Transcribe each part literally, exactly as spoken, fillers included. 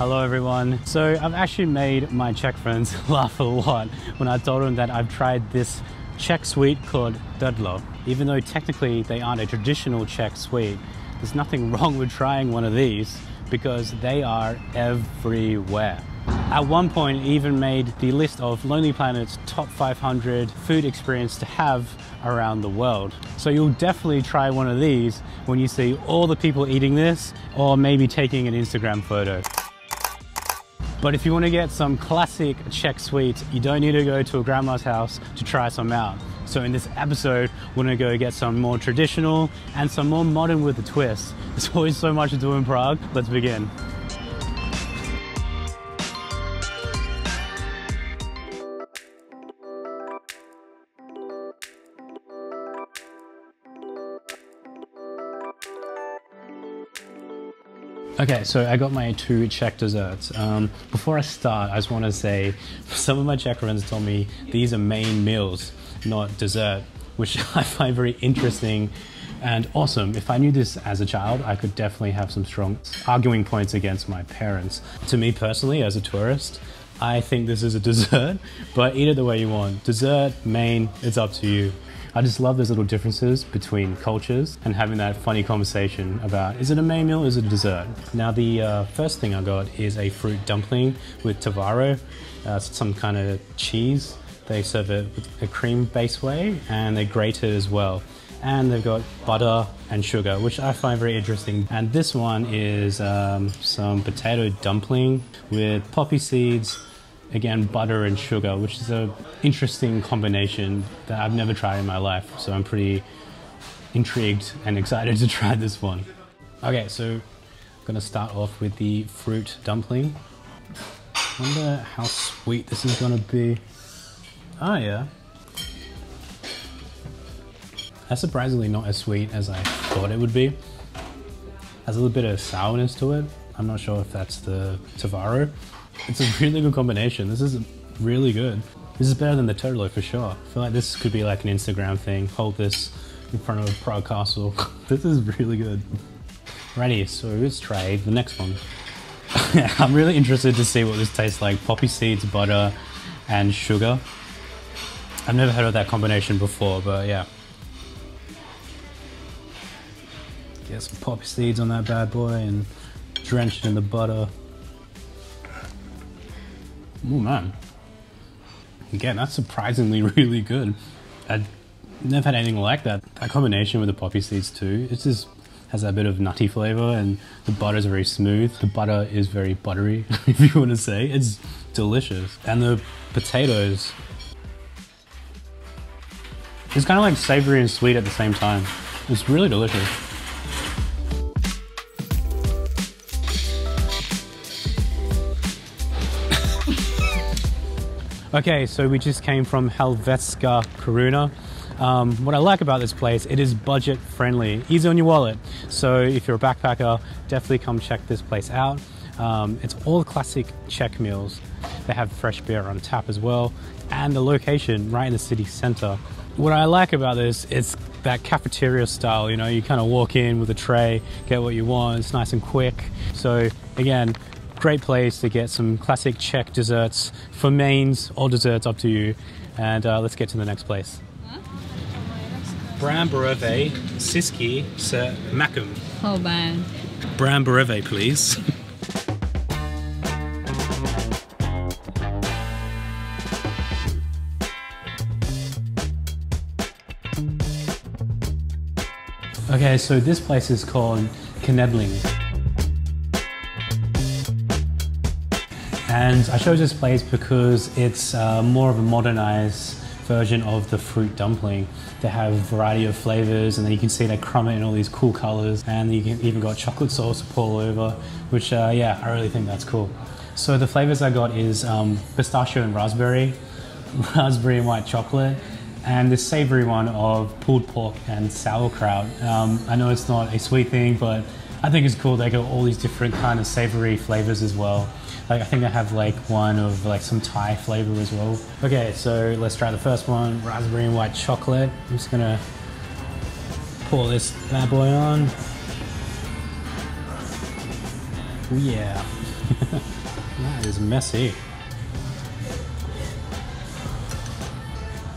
Hello everyone. So I've actually made my Czech friends laugh a lot when I told them that I've tried this Czech sweet called Dudlov. Even though technically they aren't a traditional Czech sweet, there's nothing wrong with trying one of these because they are everywhere. At one point, even made the list of Lonely Planet's top five hundred food experience to have around the world. So you'll definitely try one of these when you see all the people eating this or maybe taking an Instagram photo. But if you want to get some classic Czech sweets, you don't need to go to a grandma's house to try some out. So in this episode, we're going to go get some more traditional and some more modern with a twist. There's always so much to do in Prague. Let's begin. Okay, so I got my two Czech desserts. Um, before I start, I just want to say some of my Czech friends told me these are main meals, not dessert, which I find very interesting and awesome. If I knew this as a child, I could definitely have some strong arguing points against my parents. To me personally, as a tourist, I think this is a dessert, but eat it the way you want. Dessert, main, it's up to you. I just love those little differences between cultures and having that funny conversation about, is it a main meal, is it a dessert? Now the uh, first thing I got is a fruit dumpling with tavaro, uh, some kind of cheese. They serve it with a cream base way and they grate it as well. And they've got butter and sugar, which I find very interesting. And this one is um, some potato dumpling with poppy seeds, again, butter and sugar, which is an interesting combination that I've never tried in my life. So I'm pretty intrigued and excited to try this one. Okay, so I'm gonna start off with the fruit dumpling. I wonder how sweet this is gonna be. Oh yeah. That's surprisingly not as sweet as I thought it would be. Has a little bit of sourness to it. I'm not sure if that's the tavaro. It's a really good combination. This is really good. This is better than the Todlo for sure. I feel like this could be like an Instagram thing. Hold this in front of Prague Castle. This is really good. Righty, so let's try the next one. I'm really interested to see what this tastes like. Poppy seeds, butter, and sugar. I've never heard of that combination before, but yeah. Get some poppy seeds on that bad boy and drench it in the butter. Oh man, again, that's surprisingly really good. I've never had anything like that. That combination with the poppy seeds too, it just has that bit of nutty flavor and the butter is very smooth. The butter is very buttery, if you want to say. It's delicious. And the potatoes, it's kind of like savory and sweet at the same time. It's really delicious. Okay, so we just came from Havelská Koruna. Um, what I like about this place, it is budget friendly, easy on your wallet. So if you're a backpacker, definitely come check this place out. Um, it's all classic Czech meals. They have fresh beer on tap as well. And the location, right in the city center. What I like about this, it's that cafeteria style, you know, you kind of walk in with a tray, get what you want, it's nice and quick. So again, great place to get some classic Czech desserts for mains or desserts, up to you. And uh, let's get to the next place. Bramborové šišky s krémem. Oh man. Bramborové, please. Okay, so this place is called Knedlín. And I chose this place because it's uh, more of a modernized version of the fruit dumpling. They have a variety of flavors and then you can see they crumb it in all these cool colors, and you can even got chocolate sauce to pour over, which uh, yeah, I really think that's cool. So the flavors I got is um, pistachio and raspberry, raspberry and white chocolate, and this savory one of pulled pork and sauerkraut. Um, I know it's not a sweet thing, but I think it's cool they got all these different kind of savory flavors as well. Like, I think I have like one of like some Thai flavor as well. Okay, so let's try the first one, raspberry and white chocolate. I'm just gonna pour this bad boy on. Ooh, yeah. That is messy.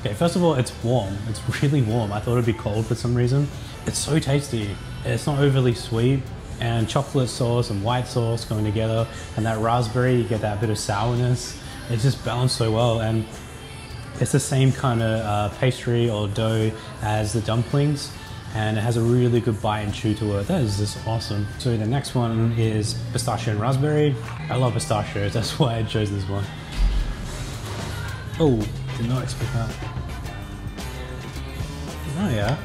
Okay, first of all, it's warm. It's really warm. I thought it'd be cold for some reason. It's so tasty. It's not overly sweet, and chocolate sauce and white sauce going together, and that raspberry, you get that bit of sourness. It's just balanced so well, and it's the same kind of uh, pastry or dough as the dumplings, and it has a really good bite and chew to it. That is just awesome. So the next one is pistachio and raspberry. I love pistachios, that's why I chose this one. Oh, did not expect that. Oh yeah.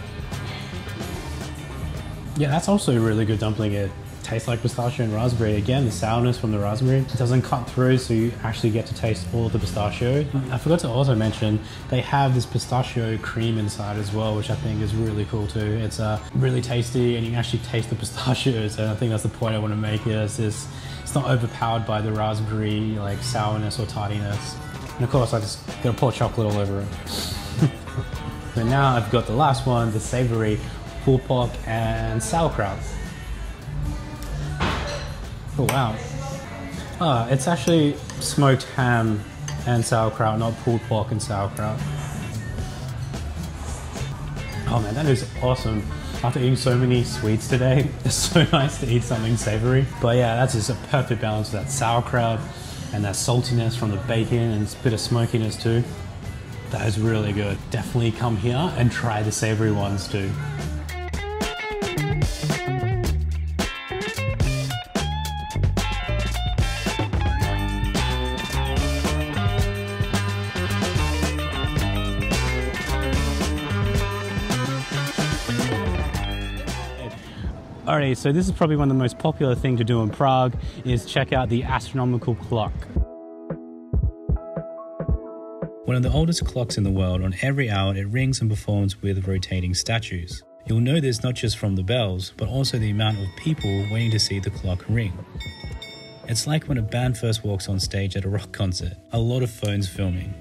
Yeah, that's also a really good dumpling. It tastes like pistachio and raspberry. Again, the sourness from the raspberry, it doesn't cut through, so you actually get to taste all of the pistachio. I forgot to also mention, they have this pistachio cream inside as well, which I think is really cool too. It's uh, really tasty, and you can actually taste the pistachios, and I think that's the point I want to make here. It's, just, it's not overpowered by the raspberry like sourness or tardiness. And of course, I just gotta pour chocolate all over it. So now I've got the last one, the savory pulled pork and sauerkraut. Oh wow. Oh, it's actually smoked ham and sauerkraut, not pulled pork and sauerkraut. Oh man, that is awesome. After eating so many sweets today, it's so nice to eat something savory. But yeah, that's just a perfect balance with that sauerkraut and that saltiness from the bacon and a bit of smokiness too. That is really good. Definitely come here and try the savory ones too. Alrighty, so this is probably one of the most popular things to do in Prague, is check out the Astronomical Clock. One of the oldest clocks in the world, on every hour it rings and performs with rotating statues. You'll know this not just from the bells, but also the amount of people waiting to see the clock ring. It's like when a band first walks on stage at a rock concert, a lot of phones filming.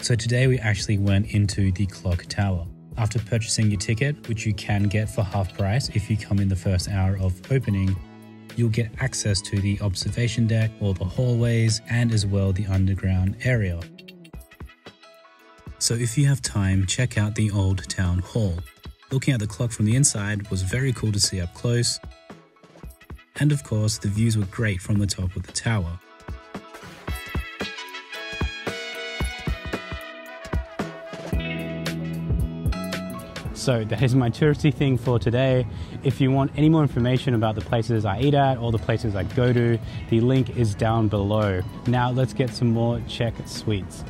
So today we actually went into the clock tower. After purchasing your ticket, which you can get for half price if you come in the first hour of opening, you'll get access to the observation deck, all the hallways, and as well the underground area. So if you have time, check out the Old Town Hall. Looking at the clock from the inside was very cool to see up close, and of course the views were great from the top of the tower. So that is my touristy thing for today. If you want any more information about the places I eat at or the places I go to, the link is down below. Now let's get some more Czech sweets.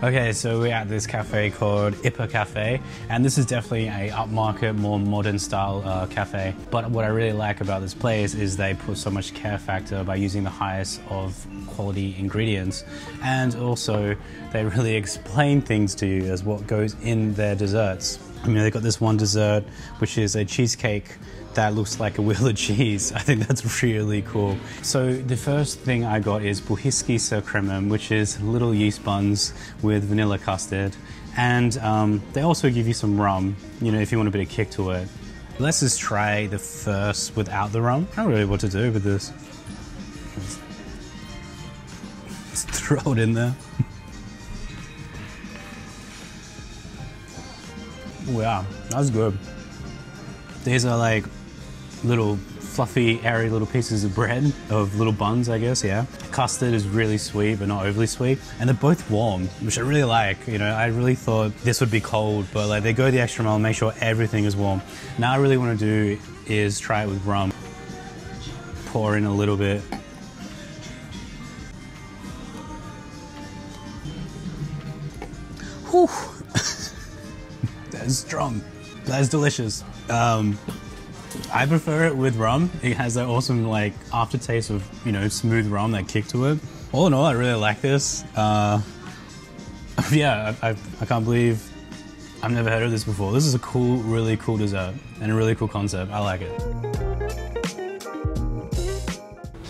Okay, so we're at this cafe called I P P A Cafe, and this is definitely a upmarket, more modern style uh, cafe. But what I really like about this place is they put so much care factor by using the highest of quality ingredients, and also they really explain things to you as what goes in their desserts. I mean, they've got this one dessert, which is a cheesecake that looks like a wheel of cheese. I think that's really cool. So the first thing I got is Buchtičky s krémem, which is little yeast buns with vanilla custard. And um, they also give you some rum, you know, if you want a bit of kick to it. Let's just try the first without the rum. I don't really know what to do with this. Let's throw it in there. Wow, that's good. These are like little fluffy, airy little pieces of bread, of little buns, I guess, yeah. Custard is really sweet, but not overly sweet. And they're both warm, which I really like. You know, I really thought this would be cold, but like they go the extra mile and make sure everything is warm. Now I really want to do is try it with rum. Pour in a little bit. Whew. That is strong. That is delicious. Um, I prefer it with rum. It has that awesome like aftertaste of, you know, smooth rum, that kick to it. All in all, I really like this. Uh, yeah, I, I, I can't believe I've never heard of this before. This is a cool, really cool dessert and a really cool concept. I like it.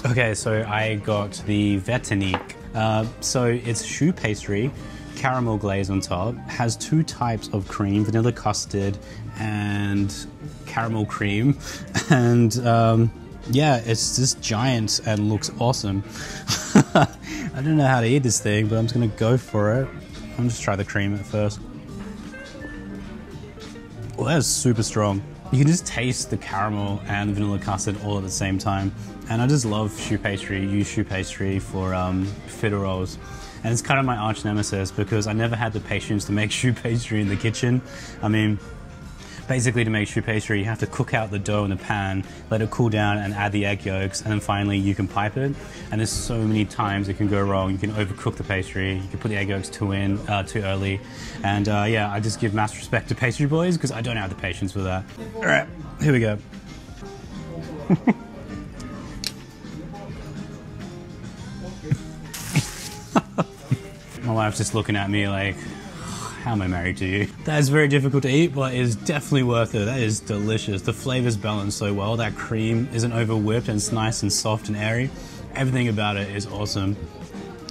Okay, so I got the Větrník, Uh, so it's choux pastry, caramel glaze on top, has two types of cream, vanilla custard and caramel cream, and um, yeah, it's just giant and looks awesome. I don't know how to eat this thing, but I'm just gonna go for it. I'm just try the cream at first. Well, that is super strong. You can just taste the caramel and the vanilla custard all at the same time. And I just love choux pastry, use choux pastry for um, fitter rolls. And it's kind of my arch nemesis because I never had the patience to make choux pastry in the kitchen. I mean, basically to make choux pastry, you have to cook out the dough in the pan, let it cool down and add the egg yolks, and then finally you can pipe it. And there's so many times it can go wrong. You can overcook the pastry, you can put the egg yolks too in, uh, too early. And uh, yeah, I just give mass respect to pastry boys because I don't have the patience for that. All right, here we go. My wife's just looking at me like, how am I married to you? That is very difficult to eat, but it's definitely worth it. That is delicious. The flavors balance so well. That cream isn't over whipped and it's nice and soft and airy. Everything about it is awesome.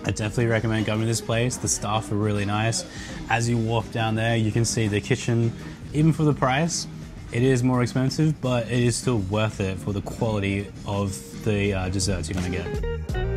I definitely recommend going to this place. The staff are really nice. As you walk down there, you can see the kitchen. Even for the price, it is more expensive, but it is still worth it for the quality of the uh, desserts you're gonna get.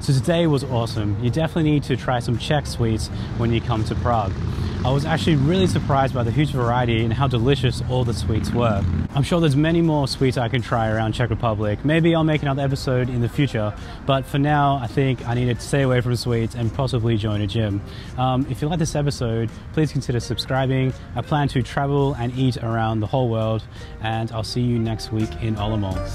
So today was awesome. You definitely need to try some Czech sweets when you come to Prague. I was actually really surprised by the huge variety and how delicious all the sweets were. I'm sure there's many more sweets I can try around Czech Republic. Maybe I'll make another episode in the future, but for now I think I need to stay away from sweets and possibly join a gym. Um, if you like this episode, please consider subscribing. I plan to travel and eat around the whole world, and I'll see you next week in Olomouc.